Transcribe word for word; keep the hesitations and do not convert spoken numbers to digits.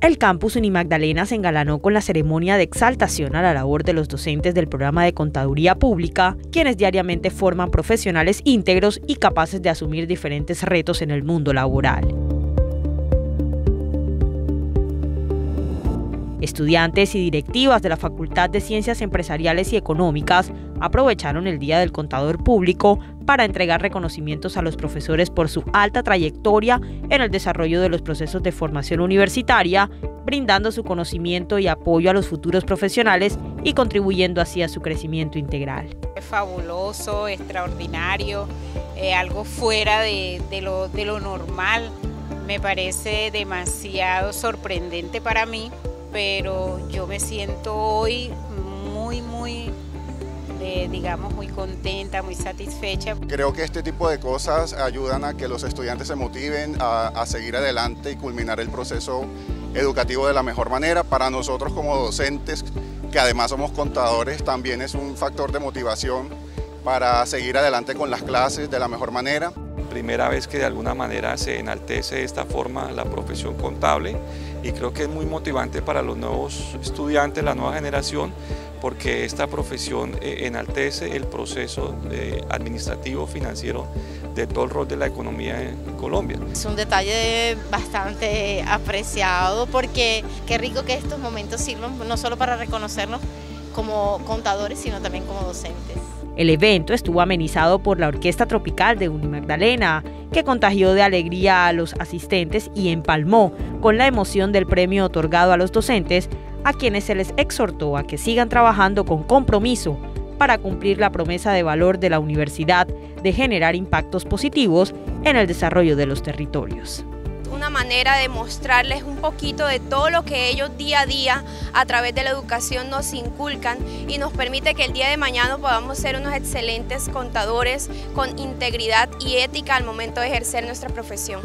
El campus Unimagdalena se engalanó con la ceremonia de exaltación a la labor de los docentes del programa de Contaduría Pública, quienes diariamente forman profesionales íntegros y capaces de asumir diferentes retos en el mundo laboral. Estudiantes y directivas de la Facultad de Ciencias Empresariales y Económicas aprovecharon el Día del Contador Público para entregar reconocimientos a los profesores por su alta trayectoria en el desarrollo de los procesos de formación universitaria, brindando su conocimiento y apoyo a los futuros profesionales y contribuyendo así a su crecimiento integral. Es fabuloso, extraordinario, eh, algo fuera de, de, lo, de lo normal. Me parece demasiado sorprendente para mí, pero yo me siento hoy muy, muy, eh, digamos, muy contenta, muy satisfecha. Creo que este tipo de cosas ayudan a que los estudiantes se motiven a, a seguir adelante y culminar el proceso educativo de la mejor manera. Para nosotros como docentes, que además somos contadores, también es un factor de motivación para seguir adelante con las clases de la mejor manera. Primera vez que de alguna manera se enaltece de esta forma la profesión contable, y creo que es muy motivante para los nuevos estudiantes, la nueva generación, porque esta profesión enaltece el proceso administrativo, financiero, de todo el rol de la economía en Colombia. Es un detalle bastante apreciado, porque qué rico que estos momentos sirvan no solo para reconocernos como contadores, sino también como docentes. El evento estuvo amenizado por la Orquesta Tropical de Unimagdalena, que contagió de alegría a los asistentes y empalmó con la emoción del premio otorgado a los docentes, a quienes se les exhortó a que sigan trabajando con compromiso para cumplir la promesa de valor de la universidad de generar impactos positivos en el desarrollo de los territorios. Una manera de mostrarles un poquito de todo lo que ellos día a día a través de la educación nos inculcan y nos permite que el día de mañana podamos ser unos excelentes contadores con integridad y ética al momento de ejercer nuestra profesión.